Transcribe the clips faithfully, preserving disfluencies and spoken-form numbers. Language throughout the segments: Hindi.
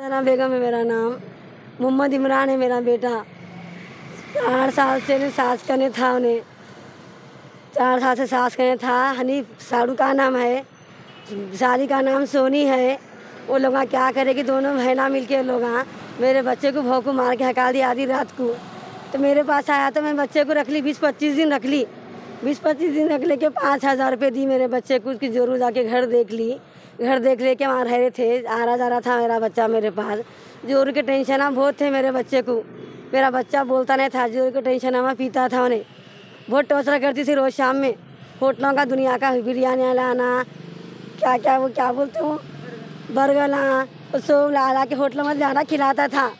सना बेगम है मेरा नाम। मोहम्मद इमरान है मेरा बेटा। चार साल से ने सास करने था उन्हें चार साल से सास करने था। हनीफ साड़ू का नाम है, सारी का नाम सोनी है। वो लोग क्या करे कि दोनों बहना मिल के लोग मेरे बच्चे को भौंकू मार के हका दिया आधी रात को। तो मेरे पास आया तो मैं बच्चे को रख ली, बीस पच्चीस दिन रख ली। बीस पच्चीस दिन रख ले के पाँच हज़ार रुपये दी मेरे बच्चे को। उसकी जरूर जाके घर देख ली, घर देख ले के वहाँ रह रहे थे। आरा जा रहा था मेरा बच्चा मेरे पास। जोर के टेंशन हम बहुत थे मेरे बच्चे को। मेरा बच्चा बोलता नहीं था, जोर के टेंशन हम पीता था उन्हें। बहुत टॉर्चर करती थी रोज़ शाम में। होटलों का दुनिया का बिरयानी लाना, क्या क्या वो क्या बोलते हो, बर्गर ला सो ला ला के होटलों में ज़्यादा खिलाता था।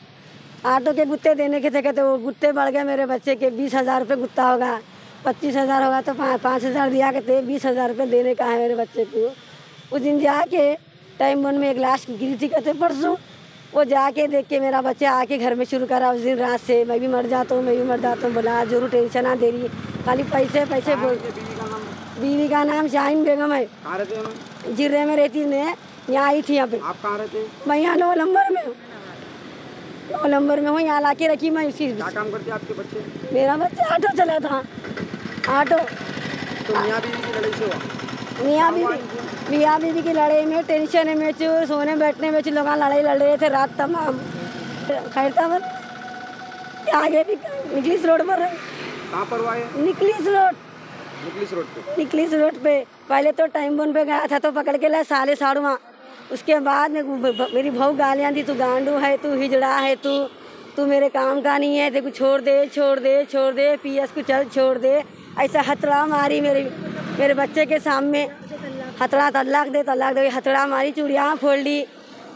आटो के गुत्ते देने के थे, कहते वो गुत्ते बढ़ गए मेरे बच्चे के। बीस हज़ार रुपये गुत्ता होगा, पच्चीस हज़ार होगा तो पाँच पाँच हज़ार दिया करते। बीस हज़ार रुपये देने का है मेरे बच्चे को। उस दिन जाके टाइम वन में एक लाश गिरी थी कहते परसों। वो जाके देख के मेरा बच्चा आके घर में शुरू करा उस दिन रात से, मैं भी मर जाता हूँ मैं भी मर जाता हूँ बोला। जरूर टेंशन ना दे रही, खाली पैसे पैसे बोल। बीवी का नाम शाहीन बेगम है, जिर्रे में रहती है। यहाँ आई थी, यहाँ पे मैं यहाँ नौ नंबर में हूँ, नौ नंबर में हूँ। यहाँ ला के रखी मैं। उसी काम करते आपके बच्चे? मेरा बच्चा ऑटो चला था, ऑटो। तो मियाँ बीवी की लड़ाई से हुआ? मियाँ बीवी मियाँ बीवी की लड़ाई में टेंशन में चूर सोने बैठने में लोग लड़ाई लड़ रहे थे रात तमाम। खैरतावन के आगे भी निकलिस रोड पर है। कहाँ पर हुआ है? निकलिस रोड। निकलिस रोड पे? निकलिस रोड पे। पहले तो टाइम बोन पे गया था तो पकड़ के लाए साले साड़ुआ। उसके बाद मेरी बहू गालियाँ दी, तू गांडू है, तू हिजड़ा है, तू तू मेरे काम का नहीं है, देखो छोड़ दे छोड़ दे छोड़ दे, पीएस को चल छोड़ दे। ऐसा हथड़ा मारी मेरे मेरे बच्चे के सामने। हथड़ा तलाक दे तलाक दे हथड़ा मारी, चूड़ियाँ फोड़ ली,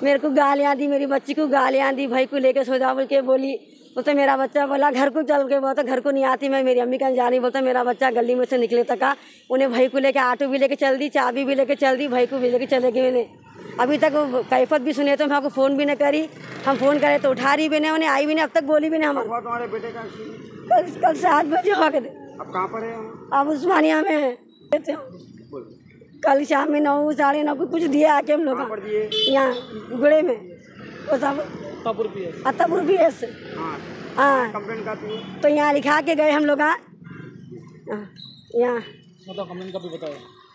मेरे को गालियाँ दी, मेरी बच्ची को गालियाँ दी। भाई को लेके सो जा बोल के बोली। बोलते मेरा बच्चा बोला घर को चल के, बोलता घर को नहीं आती मैं, मेरी अम्मी कहीं जा रही। बोलता मेरा बच्चा गली में से निकले तक उन्हें भाई को लेके ऑटो भी लेके चल दी, चाबी भी लेके चल दी, भाई को भी लेके चले गए। उन्हें अभी तक कैफत भी सुने तो हम आपको फ़ोन भी न करी। हम फ़ोन करे तो उठा रही भी नहीं, उन्हें आई भी नहीं, अब तक बोली भी नहीं हमारे। तुम्हारे बेटे का कल कल सात बजे हुआ। कहते अब कहाँ पर है? अब उस्मानिया में है। कल शाम में नौ साढ़े नौ को कुछ दिए आके हम लोग यहाँ गुड़े में। वो सब अत्तापुर पी एस। हाँ तो यहाँ लिखा के गए हम लोग यहाँ। मतलब कंप्लेंट का भी बताओ।